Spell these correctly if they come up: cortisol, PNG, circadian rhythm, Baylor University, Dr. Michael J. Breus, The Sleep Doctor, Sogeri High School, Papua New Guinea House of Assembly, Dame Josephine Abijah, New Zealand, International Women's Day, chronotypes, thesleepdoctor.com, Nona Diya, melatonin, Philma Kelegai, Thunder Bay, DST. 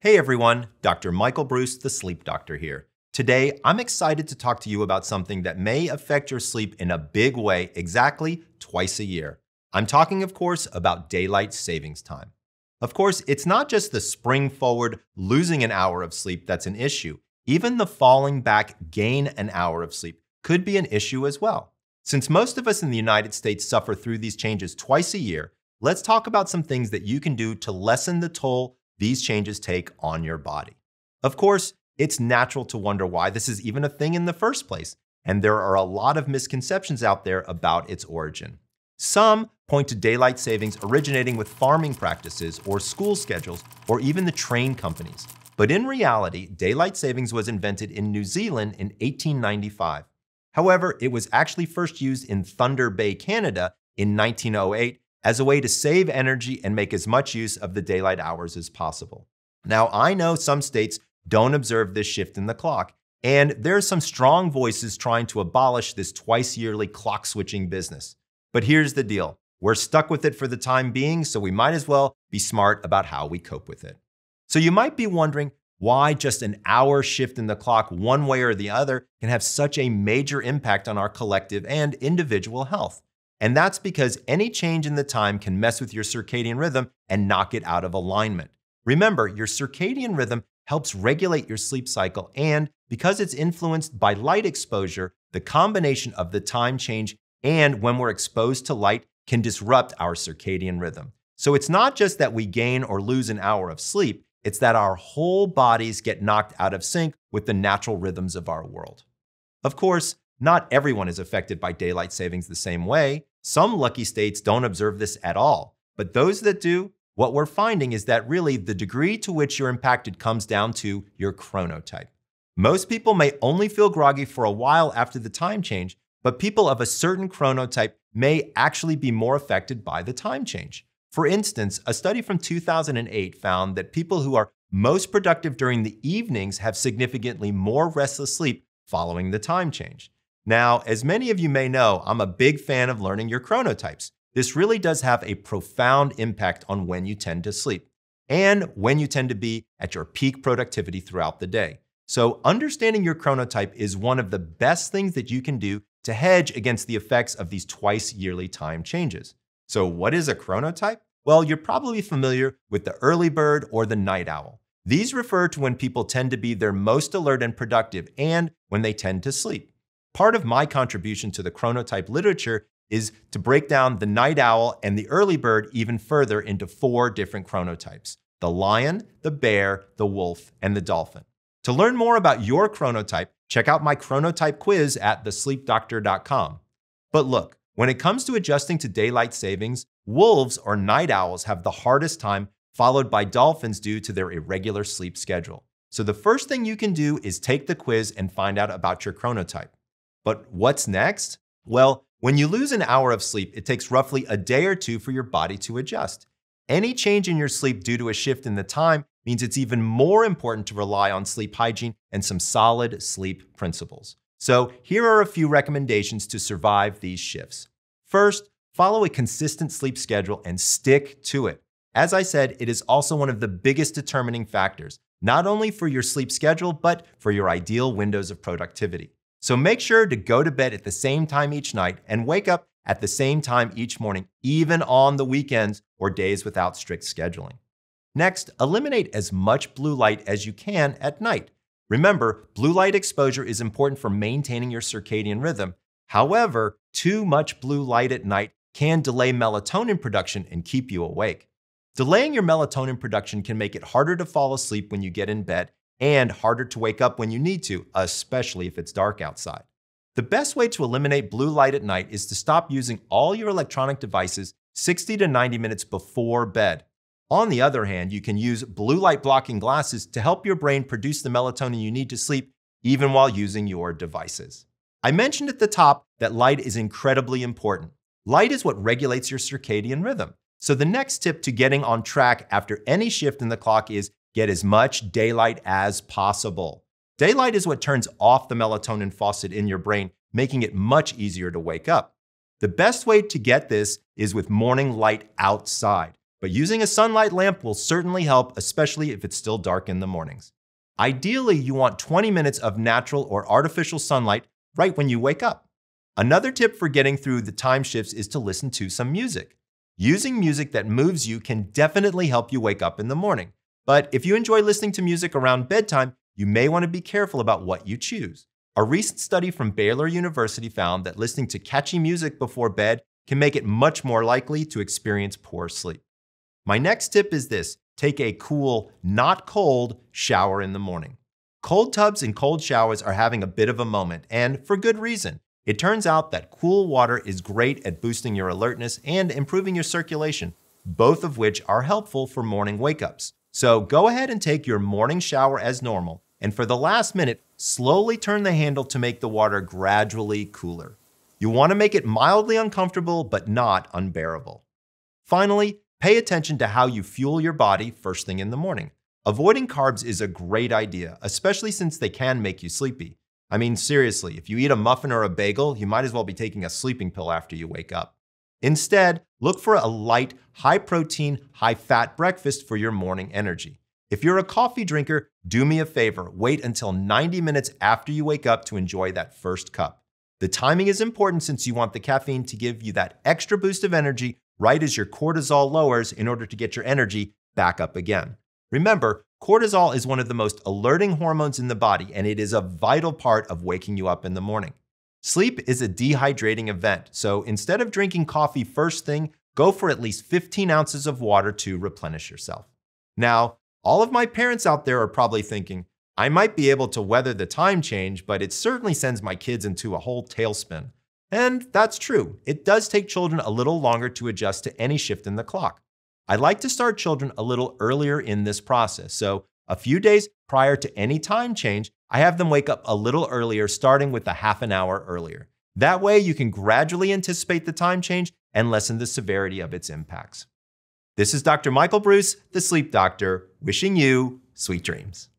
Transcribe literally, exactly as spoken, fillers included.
Hey everyone, Doctor Michael Breus, The Sleep Doctor here. Today, I'm excited to talk to you about something that may affect your sleep in a big way exactly twice a year. I'm talking, of course, about daylight savings time. Of course, it's not just the spring forward, losing an hour of sleep that's an issue. Even the falling back, gain an hour of sleep could be an issue as well. Since most of us in the United States suffer through these changes twice a year, let's talk about some things that you can do to lessen the toll these changes take on your body. Of course, it's natural to wonder why this is even a thing in the first place, and there are a lot of misconceptions out there about its origin. Some point to daylight savings originating with farming practices or school schedules or even the train companies. But in reality, daylight savings was invented in New Zealand in eighteen ninety-five. However, it was actually first used in Thunder Bay, Canada in nineteen oh eight, as a way to save energy and make as much use of the daylight hours as possible. Now, I know some states don't observe this shift in the clock, and there are some strong voices trying to abolish this twice-yearly clock-switching business. But here's the deal. We're stuck with it for the time being, so we might as well be smart about how we cope with it. So you might be wondering why just an hour shift in the clock one way or the other can have such a major impact on our collective and individual health. And that's because any change in the time can mess with your circadian rhythm and knock it out of alignment. Remember, your circadian rhythm helps regulate your sleep cycle, and because it's influenced by light exposure, the combination of the time change and when we're exposed to light can disrupt our circadian rhythm. So it's not just that we gain or lose an hour of sleep, it's that our whole bodies get knocked out of sync with the natural rhythms of our world. Of course, not everyone is affected by daylight savings the same way. Some lucky states don't observe this at all. But those that do, what we're finding is that really the degree to which you're impacted comes down to your chronotype. Most people may only feel groggy for a while after the time change, but people of a certain chronotype may actually be more affected by the time change. For instance, a study from two thousand eight found that people who are most productive during the evenings have significantly more restless sleep following the time change. Now, as many of you may know, I'm a big fan of learning your chronotypes. This really does have a profound impact on when you tend to sleep and when you tend to be at your peak productivity throughout the day. So understanding your chronotype is one of the best things that you can do to hedge against the effects of these twice-yearly time changes. So what is a chronotype? Well, you're probably familiar with the early bird or the night owl. These refer to when people tend to be their most alert and productive and when they tend to sleep. Part of my contribution to the chronotype literature is to break down the night owl and the early bird even further into four different chronotypes: the lion, the bear, the wolf, and the dolphin. To learn more about your chronotype, check out my chronotype quiz at the sleep doctor dot com. But look, when it comes to adjusting to daylight savings, wolves or night owls have the hardest time, followed by dolphins due to their irregular sleep schedule. So the first thing you can do is take the quiz and find out about your chronotype. But what's next? Well, when you lose an hour of sleep, it takes roughly a day or two for your body to adjust. Any change in your sleep due to a shift in the time means it's even more important to rely on sleep hygiene and some solid sleep principles. So here are a few recommendations to survive these shifts. First, follow a consistent sleep schedule and stick to it. As I said, it is also one of the biggest determining factors, not only for your sleep schedule, but for your ideal windows of productivity. So make sure to go to bed at the same time each night and wake up at the same time each morning, even on the weekends or days without strict scheduling. Next, eliminate as much blue light as you can at night. Remember, blue light exposure is important for maintaining your circadian rhythm. However, too much blue light at night can delay melatonin production and keep you awake. Delaying your melatonin production can make it harder to fall asleep when you get in bed and harder to wake up when you need to, especially if it's dark outside. The best way to eliminate blue light at night is to stop using all your electronic devices sixty to ninety minutes before bed. On the other hand, you can use blue light blocking glasses to help your brain produce the melatonin you need to sleep even while using your devices. I mentioned at the top that light is incredibly important. Light is what regulates your circadian rhythm. So the next tip to getting on track after any shift in the clock is get as much daylight as possible. Daylight is what turns off the melatonin faucet in your brain, making it much easier to wake up. The best way to get this is with morning light outside. But using a sunlight lamp will certainly help, especially if it's still dark in the mornings. Ideally, you want twenty minutes of natural or artificial sunlight right when you wake up. Another tip for getting through the time shifts is to listen to some music. Using music that moves you can definitely help you wake up in the morning. But if you enjoy listening to music around bedtime, you may want to be careful about what you choose. A recent study from Baylor University found that listening to catchy music before bed can make it much more likely to experience poor sleep. My next tip is this: take a cool, not cold, shower in the morning. Cold tubs and cold showers are having a bit of a moment, and for good reason. It turns out that cool water is great at boosting your alertness and improving your circulation, both of which are helpful for morning wake-ups. So go ahead and take your morning shower as normal, and for the last minute, slowly turn the handle to make the water gradually cooler. You want to make it mildly uncomfortable, but not unbearable. Finally, pay attention to how you fuel your body first thing in the morning. Avoiding carbs is a great idea, especially since they can make you sleepy. I mean, seriously, if you eat a muffin or a bagel, you might as well be taking a sleeping pill after you wake up. Instead, look for a light, high-protein, high-fat breakfast for your morning energy. If you're a coffee drinker, do me a favor, wait until ninety minutes after you wake up to enjoy that first cup. The timing is important since you want the caffeine to give you that extra boost of energy right as your cortisol lowers in order to get your energy back up again. Remember, cortisol is one of the most alerting hormones in the body, and it is a vital part of waking you up in the morning. Sleep is a dehydrating event, so instead of drinking coffee first thing, go for at least fifteen ounces of water to replenish yourself. Now, all of my parents out there are probably thinking, I might be able to weather the time change, but it certainly sends my kids into a whole tailspin. And that's true. It does take children a little longer to adjust to any shift in the clock. I like to start children a little earlier in this process, so a few days prior to any time change, I have them wake up a little earlier, starting with a half an hour earlier. That way, you can gradually anticipate the time change and lessen the severity of its impacts. This is Doctor Michael Breus, the Sleep Doctor, wishing you sweet dreams.